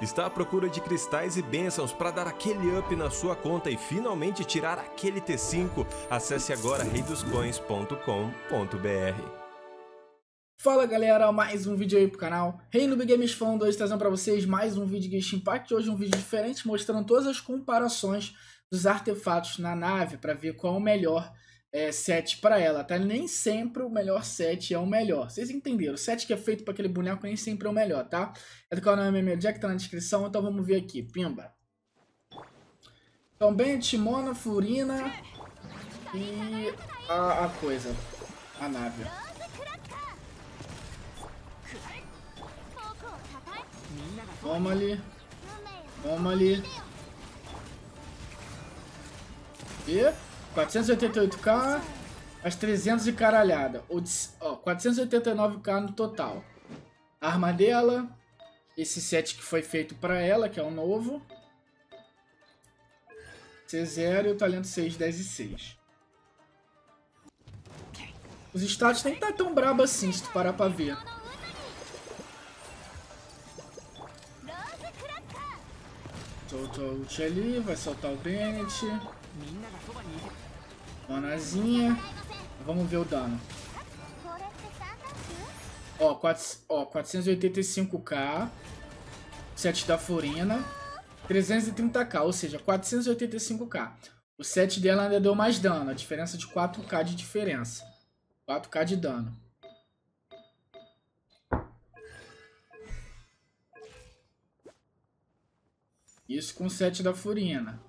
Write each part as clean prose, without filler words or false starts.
Está à procura de cristais e bênçãos para dar aquele up na sua conta e finalmente tirar aquele T5? Acesse agora reidoscoins.com.br. Fala galera, mais um vídeo aí pro canal ReiNoob Games Fan 2, trazendo pra vocês mais um vídeo de Genshin Impact. Hoje um vídeo diferente, mostrando todas as comparações dos artefatos na nave para ver qual é o melhor set para ela, tá? Nem sempre o melhor set é o melhor, vocês entenderam, o set que é feito para aquele boneco nem sempre é o melhor, tá? É do canal meu Jack, tá na descrição, então vamos ver aqui, pimba. Então Bennett, Timona, Furina e a coisa, a Navia. Toma ali. Toma ali. E 488k. As 300 e caralhada. Ó, 489k no total. A arma dela. Esse set que foi feito pra ela, que é o novo. C0 e o talento 6, 10 e 6. Os status nem tá tão brabo assim, se tu parar pra ver. Soltou a ult ali, vai soltar o Bennett. Manazinha. Vamos ver o dano. Ó, 485k. 7 da Furina. 330k, ou seja, 485k. O 7 dela ainda deu mais dano. A diferença de 4k de diferença. 4k de dano. Isso com o set da Furina.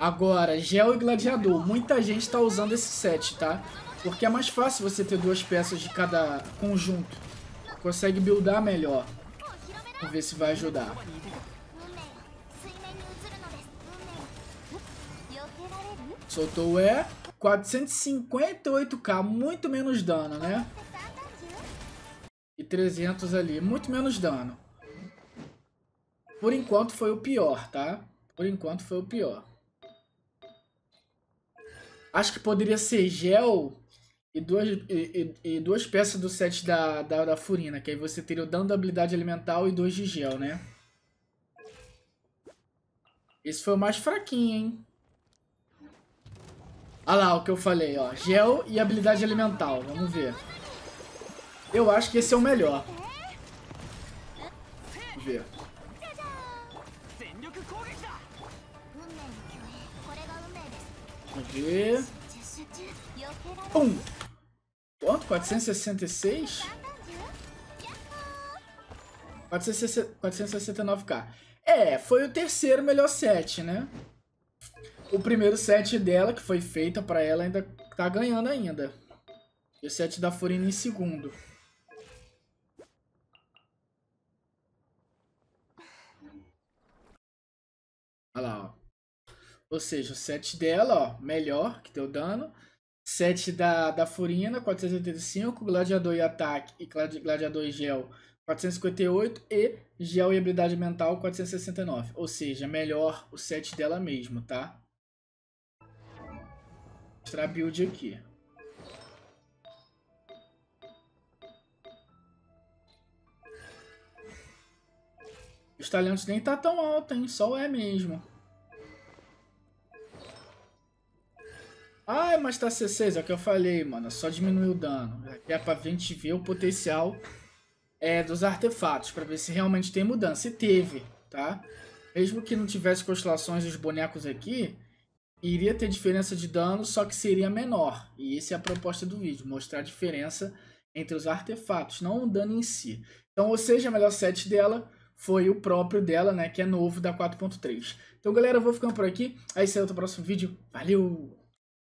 Agora, Gel e Gladiador. Muita gente tá usando esse set, tá? Porque é mais fácil você ter duas peças de cada conjunto. Consegue buildar melhor. Vamos ver se vai ajudar. Soltou o E. 458k. Muito menos dano, né? E 300 ali. Muito menos dano. Por enquanto foi o pior, tá? Por enquanto foi o pior. Acho que poderia ser Gel e duas peças do set da Furina, que aí você teria o dano da habilidade elemental e 2 de Gel, né? Esse foi o mais fraquinho, hein? Olha lá o que eu falei, ó. Gel e habilidade elemental, vamos ver. Eu acho que esse é o melhor. Vamos ver. Vamos ver. Pum! Quanto? 466? 469k. É, foi o terceiro melhor set, né? O primeiro set dela, que foi feita pra ela, ainda tá ganhando ainda. E o set da Furina em segundo. Olha lá, ó. Ou seja, o set dela, ó, melhor, que deu dano. Set da Furina, 485. Gladiador e ataque, e gladiador e gel, 458. E gel e habilidade mental, 469. Ou seja, melhor o set dela mesmo, tá? Vou mostrar a build aqui. Os talentos nem tá tão alto, hein? Só é mesmo. Ai, mas tá C6, é o que eu falei, mano. Só diminuiu o dano. É pra gente ver o potencial dos artefatos, pra ver se realmente tem mudança. E teve, tá? Mesmo que não tivesse constelações dos bonecos aqui, iria ter diferença de dano, só que seria menor. E essa é a proposta do vídeo, mostrar a diferença entre os artefatos, não o dano em si. Então, ou seja, a melhor set dela foi o próprio dela, né? Que é novo, da 4.3. Então, galera, eu vou ficando por aqui. Aí, saiu até o próximo vídeo. Valeu!